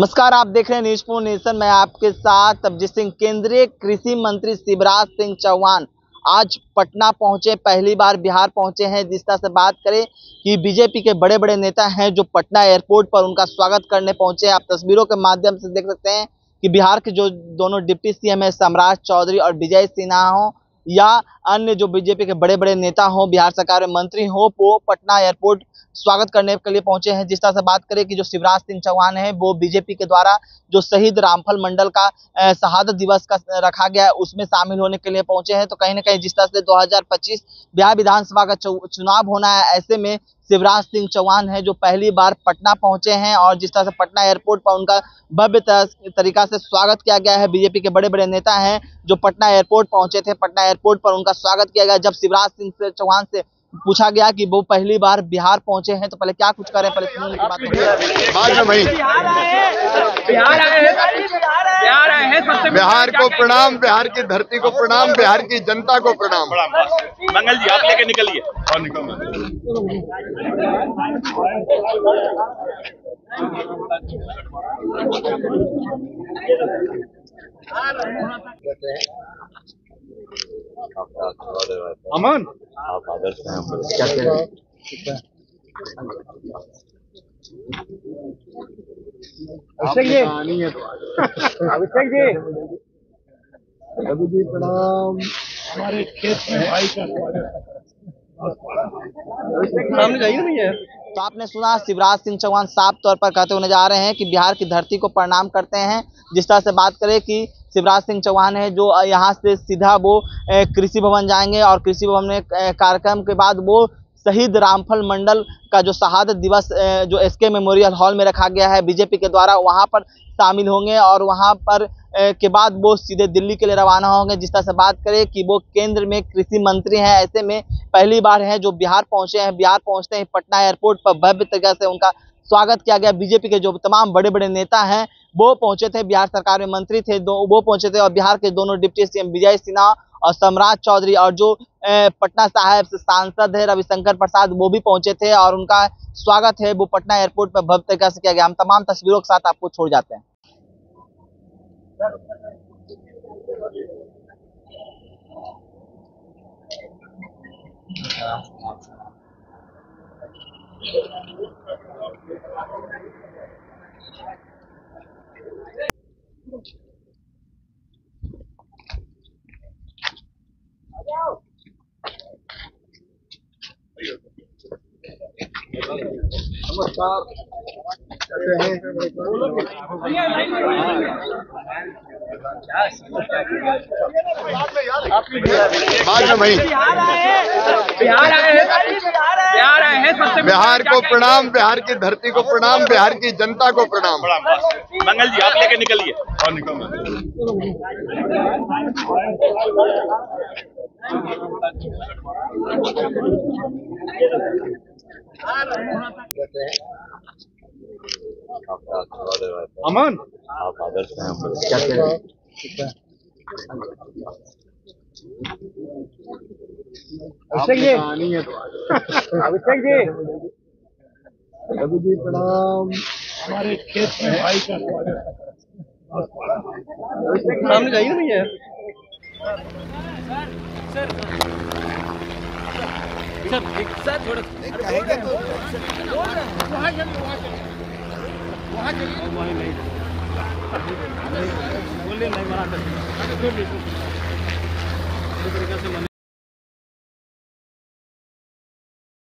नमस्कार, आप देख रहे हैं न्यूज फोर नेशन। मैं आपके साथ अबजीत सिंह। केंद्रीय कृषि मंत्री शिवराज सिंह चौहान आज पटना पहुंचे, पहली बार बिहार पहुंचे हैं। जिस तरह से बात करें कि बीजेपी के बड़े बड़े नेता हैं जो पटना एयरपोर्ट पर उनका स्वागत करने पहुंचे हैं। आप तस्वीरों के माध्यम से देख सकते हैं कि बिहार के जो दोनों डिप्टी सीएम हैं, सम्राट चौधरी और विजय सिन्हा हों या अन्य जो बीजेपी के बड़े बड़े नेता हों, बिहार सरकार में मंत्री हों, वो पटना एयरपोर्ट स्वागत करने के लिए पहुंचे हैं। जिस तरह से बात करें कि जो शिवराज सिंह चौहान हैं वो बीजेपी के द्वारा जो शहीद रामफल मंडल का शहादत दिवस का रखा गया है उसमें शामिल होने के लिए पहुंचे हैं। तो कहीं ना कहीं जिस तरह से 2025 बिहार विधानसभा का चुनाव होना है, ऐसे में शिवराज सिंह चौहान है जो पहली बार पटना पहुंचे हैं और जिस तरह से पटना एयरपोर्ट पर उनका भव्य तरीका से स्वागत किया गया है। बीजेपी के बड़े बड़े नेता हैं जो पटना एयरपोर्ट पहुंचे थे, पटना एयरपोर्ट पर उनका स्वागत किया गया। जब शिवराज सिंह चौहान से पूछा गया कि वो पहली बार बिहार पहुंचे हैं तो पहले क्या कुछ करें, पहले सुनने की बात है। बिहार को प्रणाम, बिहार की धरती को प्रणाम, बिहार की जनता को प्रणाम। मंगल जी आप लेके निकलिए। अमन आप आदर्श हैं, हम लोग क्या कह रहे हैं। अभिषेक जी, रवि जी प्रणाम। हमारे खेत में भाई का स्वागत जाइए नहीं है। तो आपने सुना, शिवराज सिंह चौहान साफ तौर पर कहते हुए जा रहे हैं कि बिहार की धरती को प्रणाम करते हैं। जिस तरह से बात करें कि शिवराज सिंह चौहान है जो यहां से सीधा वो कृषि भवन जाएंगे और कृषि भवन में कार्यक्रम के बाद वो शहीद रामफल मंडल का जो शहादत दिवस जो एसके मेमोरियल हॉल में रखा गया है बीजेपी के द्वारा, वहां पर शामिल होंगे और वहां पर के बाद वो सीधे दिल्ली के लिए रवाना होंगे। जिस तरह से बात करें कि वो केंद्र में कृषि मंत्री हैं, ऐसे में पहली बार हैं जो बिहार पहुंचे हैं। बिहार पहुंचते ही पटना एयरपोर्ट पर भव्य तरीके से उनका स्वागत किया गया। बीजेपी के जो तमाम बड़े बड़े नेता हैं वो पहुंचे थे, बिहार सरकार में मंत्री थे वो पहुंचे थे और बिहार के दोनों डिप्टी सीएम विजय सिन्हा और सम्राट चौधरी और जो पटना साहिब से सांसद है रविशंकर प्रसाद वो भी पहुंचे थे और उनका स्वागत है वो पटना एयरपोर्ट पर भव्य तरीके से किया गया। हम तमाम तस्वीरों के साथ आपको छोड़ जाते हैं। नमस्कार, बिहार को प्रणाम, बिहार की धरती को प्रणाम, बिहार की जनता को प्रणाम। मंगल जी आप लेके निकलिए। अमन आप आदर्श हैं, हम लोग क्या कह रहे हैं। अभिषेक जी, रवि जी प्रणाम। हमारे खेत में भाई का स्वागत। सामने जाइए नहीं है बोले नहीं मना।